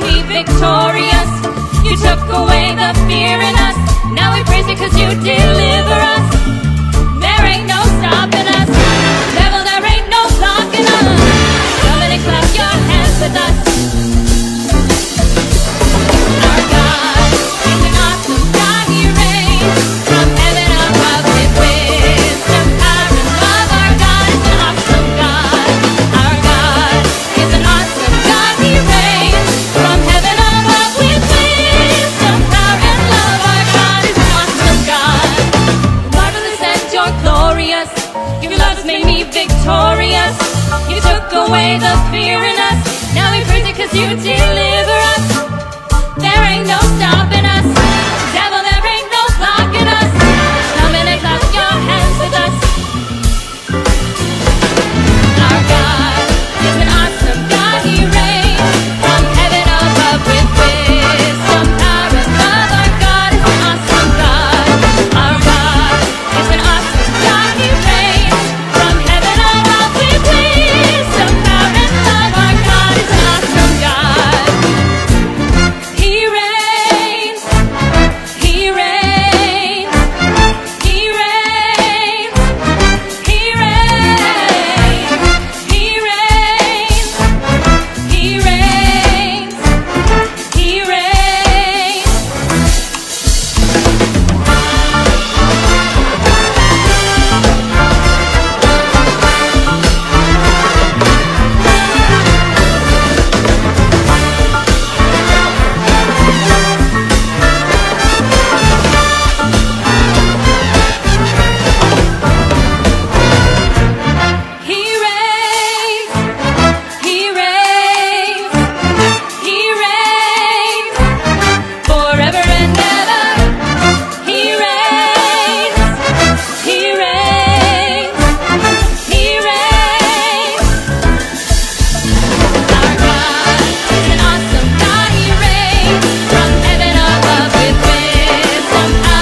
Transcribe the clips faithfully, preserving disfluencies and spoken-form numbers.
made me victorious. You took away the fear in us. Now we praise you because you deliver us. There ain't no stopping us. Devil, there ain't no blocking us. Come and clap your hands with us. Our God is an awesome God. He reigns from heaven above with wisdom, power, and love. Our God is an awesome God. Our God is an awesome God. He reigns from heaven above with wisdom, power, and love. Our God is an awesome God. Marvelous and you're glorious. Your love's made me victorious. You took away the fear in us. Now we praise you because you deliver us. There ain't no stopping us. Devil, there ain't no blocking us. Come in and clap your hands with us. Our God is an awesome God. He reigns from heaven above with wisdom, power, and love. Our God is an awesome God. Our God is an awesome God. He reigns from heaven above with wisdom, power, and love. Our God is an awesome God. He reigns, he reigns, he reigns, he reigns, he reigns, he reigns, he reigns. He reigns, he reigns, he reigns, forever and ever. He reigns, he reigns, he reigns. Our God is an awesome God. He reigns from heaven above with wisdom, power, and love. Our God is an awesome God. Our God is an awesome God. He reigns from heaven above with wisdom, power, and love. Our God is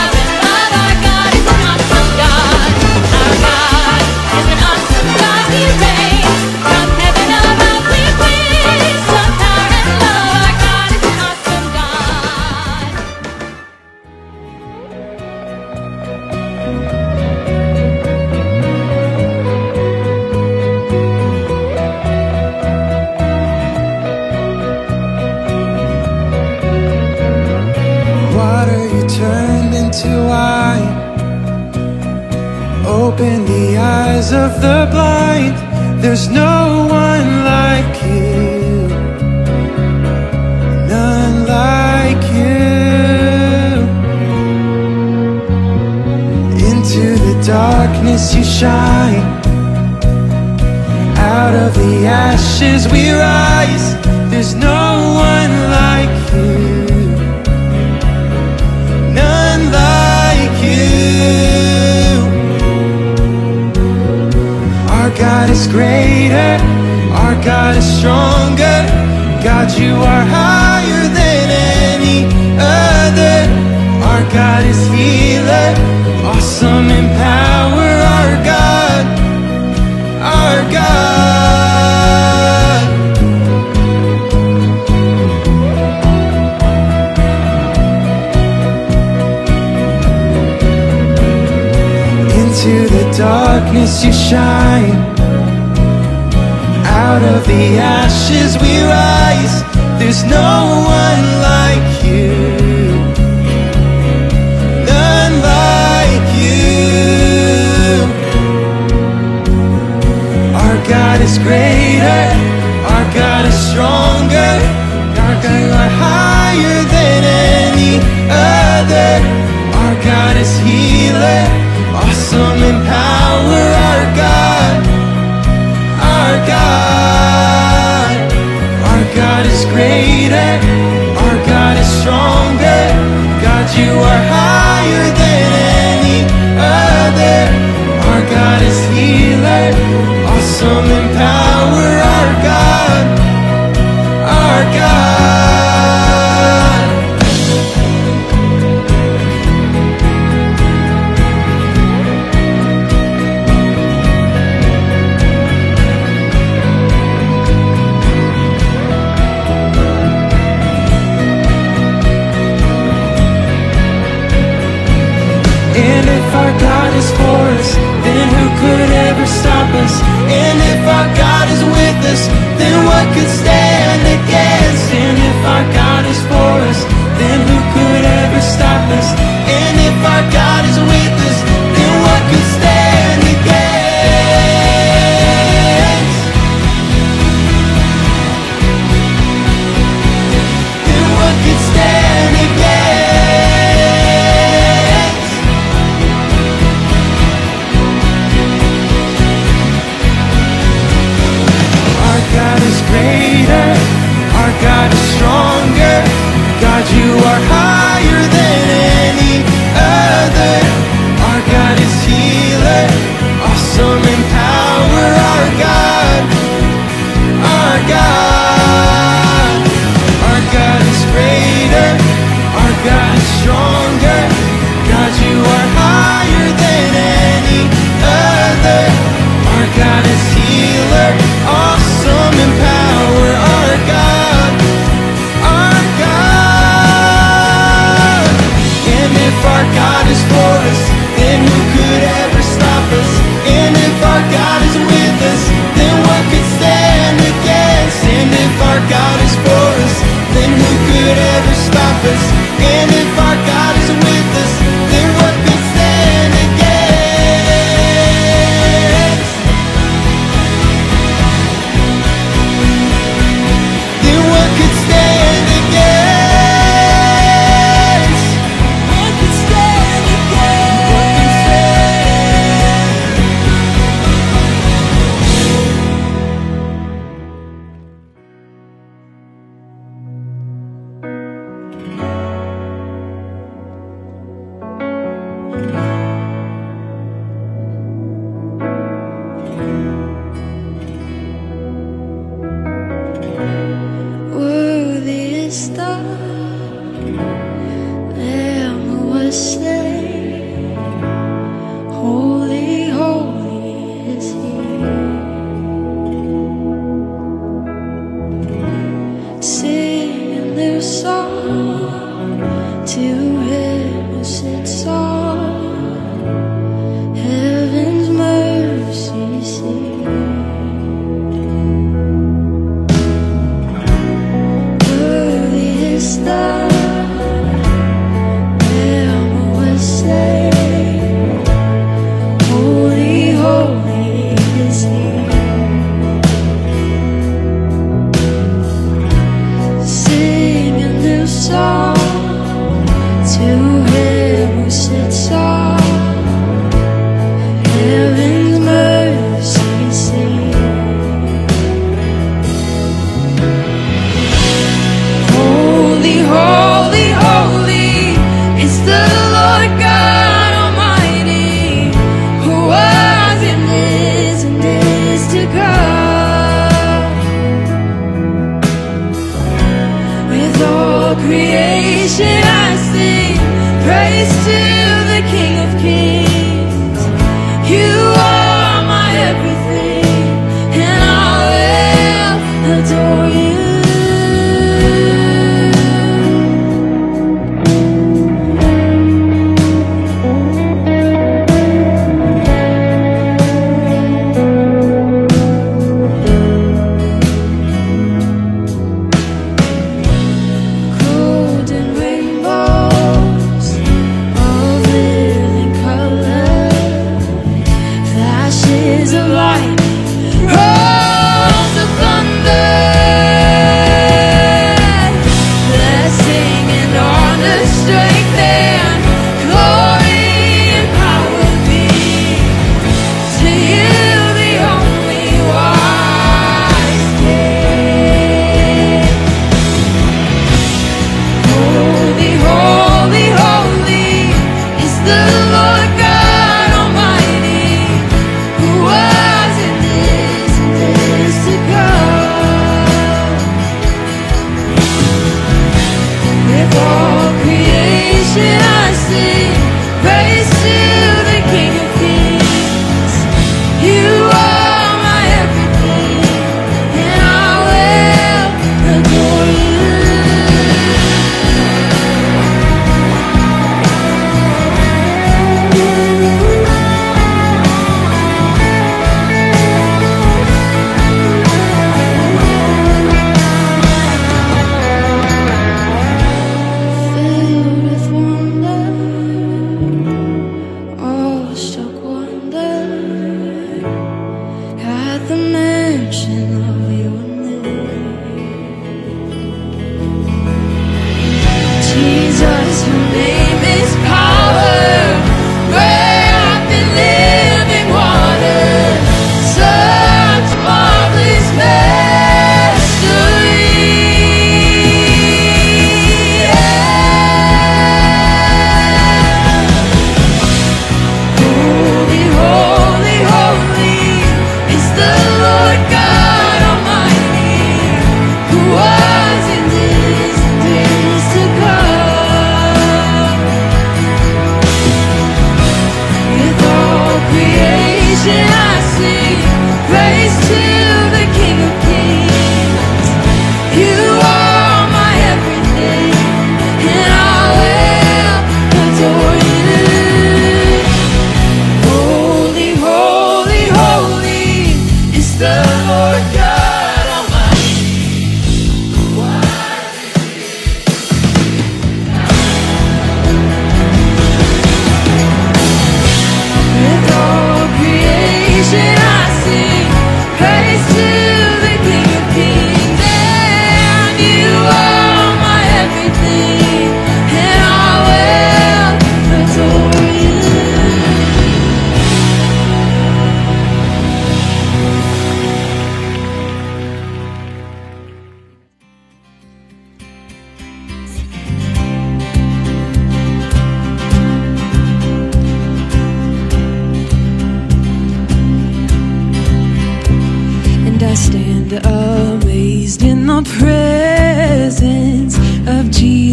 an awesome God. Water you turned into wine. Open the eyes of the blind. There's no one like you. None like you. Into the darkness you shine. Out of the ashes we rise. There's no one like you. None like you. Our God is greater, our God is stronger. God, you are higher than any other. Our God is healer, awesome in power. Our God, our God. Into the darkness you shine. Out of the ashes we rise. There's no one like you. None like you. Our God is greater, our God is stronger. Our God, you are higher than any other. Our God is healer, awesome in power. Our God, our God. Our God is greater, our God is stronger. God, you are higher than any other. Our God is healer, awesome in power. Our God, our God. us, then what could stand against? And if our God is for us, then who could ever stop us? And if our God is with us, then what could stand against? Then what could stand against? Our God is greater, our God is stronger, God, you are higher than any other. Our God is healer, awesome in power, our God, our God. Our God is greater, our God is stronger, God, you are higher than any other. Our God is healer, awesome in power, our God, our God. And if our God is for us, then who could ever stop us? And if our God is with us, then what could stand against? And if our God is for us, then who could ever stop us? And if our God is with us, then what could stand against? Then what could stand against? What could stand against? What could stand? Worthy is the Lamb who was slain. Holy, holy is He. Sing a new song to Him who sits on heaven's mercy seat. Oh,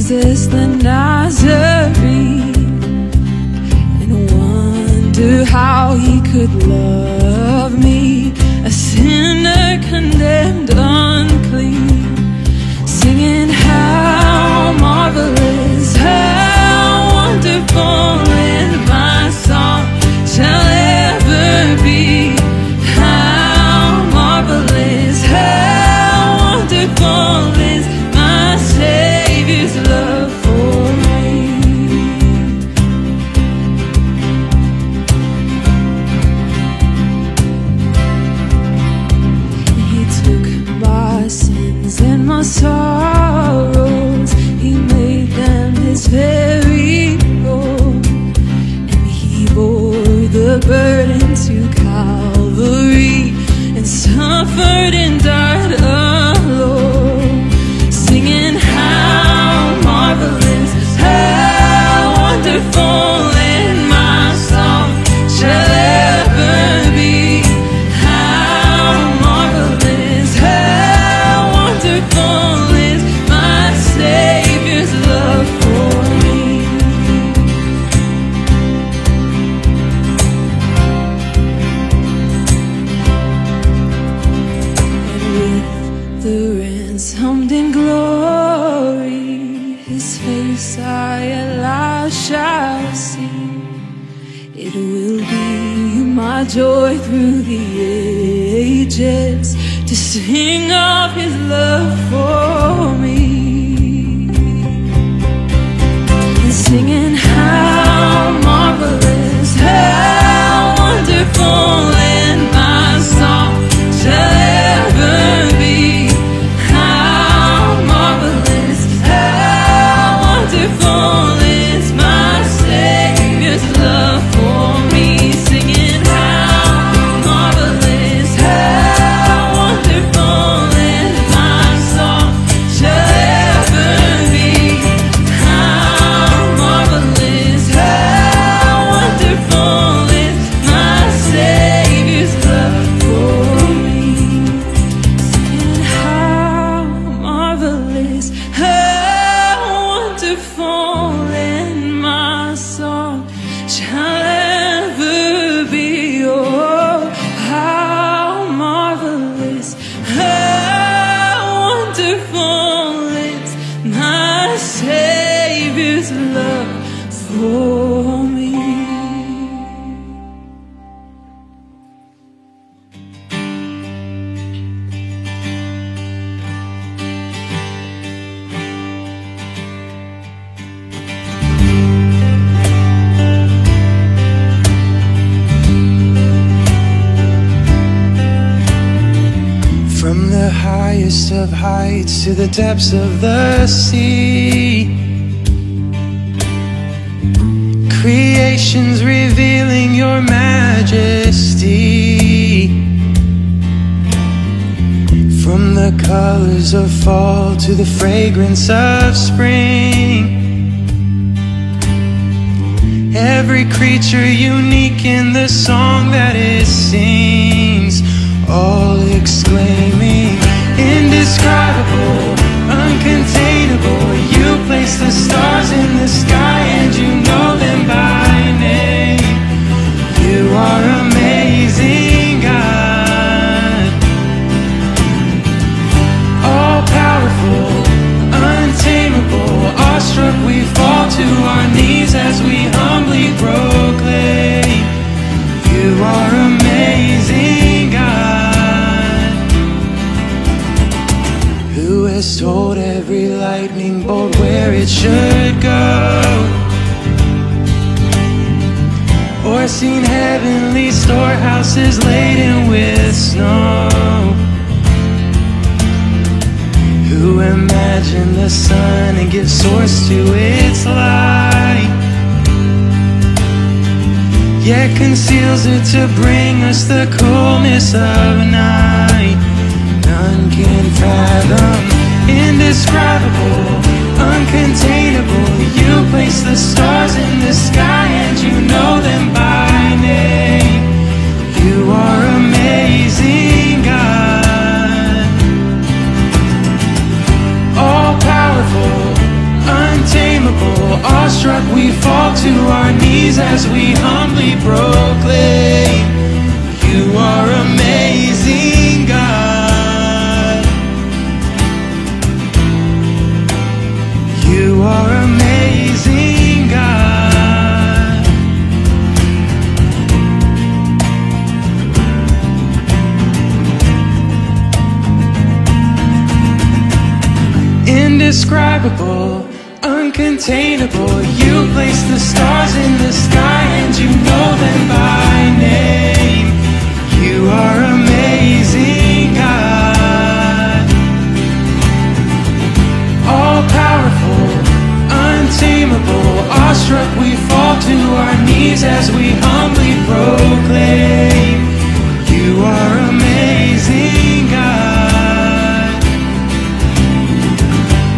Jesus the Nazarene, and wonder how he could love me, a sinner condemned unclean, singing how marvelous, how wonderful is my song shall ever be. How marvelous, how wonderful is my Savior's love for me. He took my sins and my sorrows, he made them his very own, and he bore the burden to Calvary, and suffered and died alone. Wonderful in my song shall ever be. How marvelous, how wonderful is my Savior's love for me. And with the ransomed in glory, his face I alive shall see. It will be my joy through the ages to sing of his love for me, and singing how marvelous, how wonderful in my song shall ever be. How marvelous, how wonderful is my Savior's love for me, singing how marvelous, how wonderful is my song shall ever be. How marvelous, how wonderful is my Savior's love for me, singing how marvelous, how wonderful shall ever be. Oh, how marvelous, how wonderful is my Savior's love for me. From the highest of heights to the depths of the sea, creation's revealing your majesty. From the colors of fall to the fragrance of spring, every creature unique in the song that it sings, all exclaiming, indescribable, uncontainable. You place the stars in the sky and you know them by name. You are amazing, God. All-powerful, untamable, awestruck we fall to our knees as we humbly proclaim, you are amazing. Has told every lightning bolt where it should go, or seen heavenly storehouses laden with snow? Who imagined the sun and gives source to its light, yet conceals it to bring us the coolness of night? None can fathom. Indescribable, uncontainable. You place the stars in the sky and you know them by name. You are amazing, God. All-powerful, uncontainable. irredeemable. Awestruck we fall to our knees as we humbly proclaim, you are amazing, God. You are amazing, God. Indescribable, uncontainable, you place the stars in the sky and you know them by name. You are amazing, God. All-powerful, untamable, awestruck we fall to our knees as we humbly proclaim, you are amazing, God.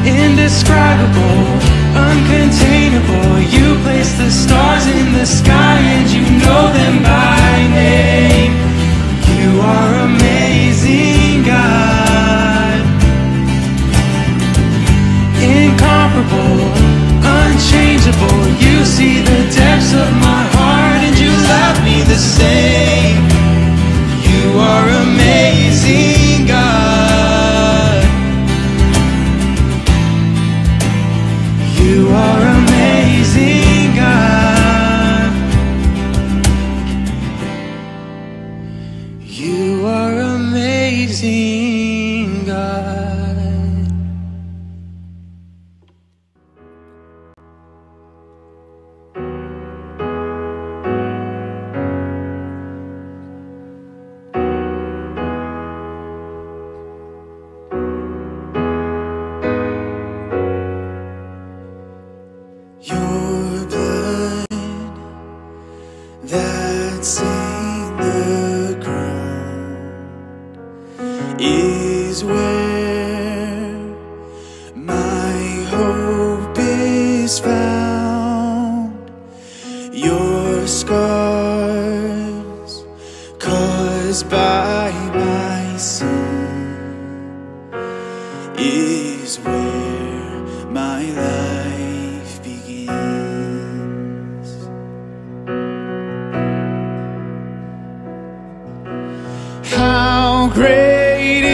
Indescribable, uncontainable, you place the stars in the sky and you know them by name. You are amazing, God. Incomparable, unchangeable, you see the depths of my heart and you love me the same. You are amazing, God. You are amazing, God. You are amazing, God. Your blood that's in the is where my hope is found. Your scars caused by my sin is where my life begins. How great oh.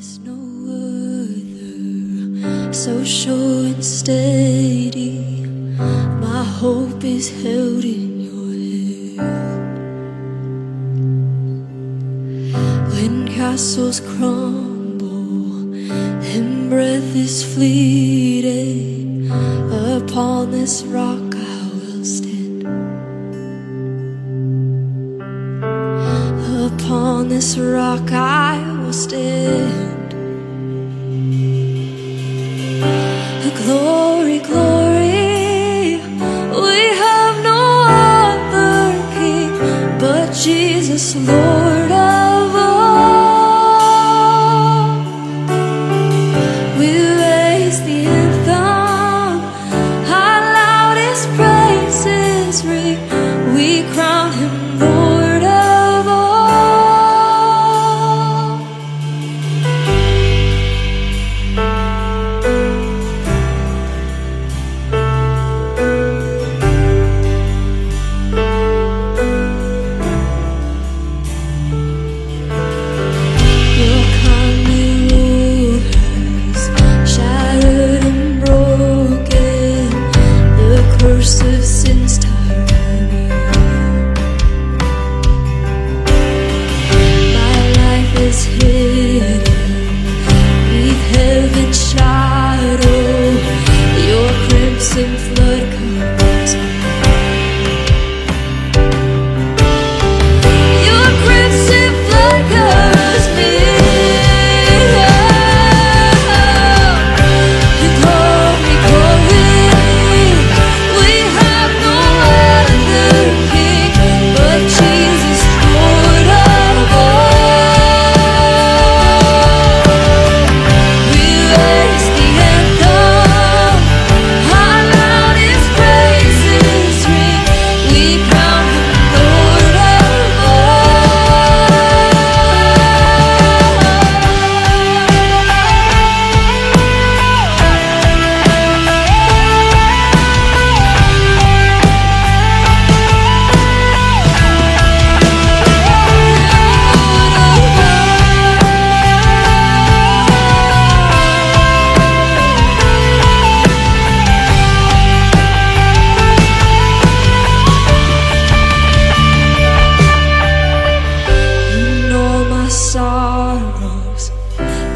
is no other, so sure and steady. My hope is held in your hand. When castles crumble and breath is fleeting, upon this rock I will stand. Upon this rock I will stand. Glory, glory, we have no other King but Jesus, Lord of all. We raise the anthem, our loudest praises ring. We crown Him Lord of all.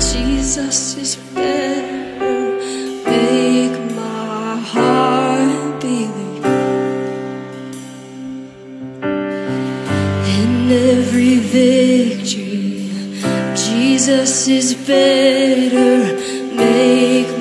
Jesus is better, make my heart believe. In every victory, Jesus is better, make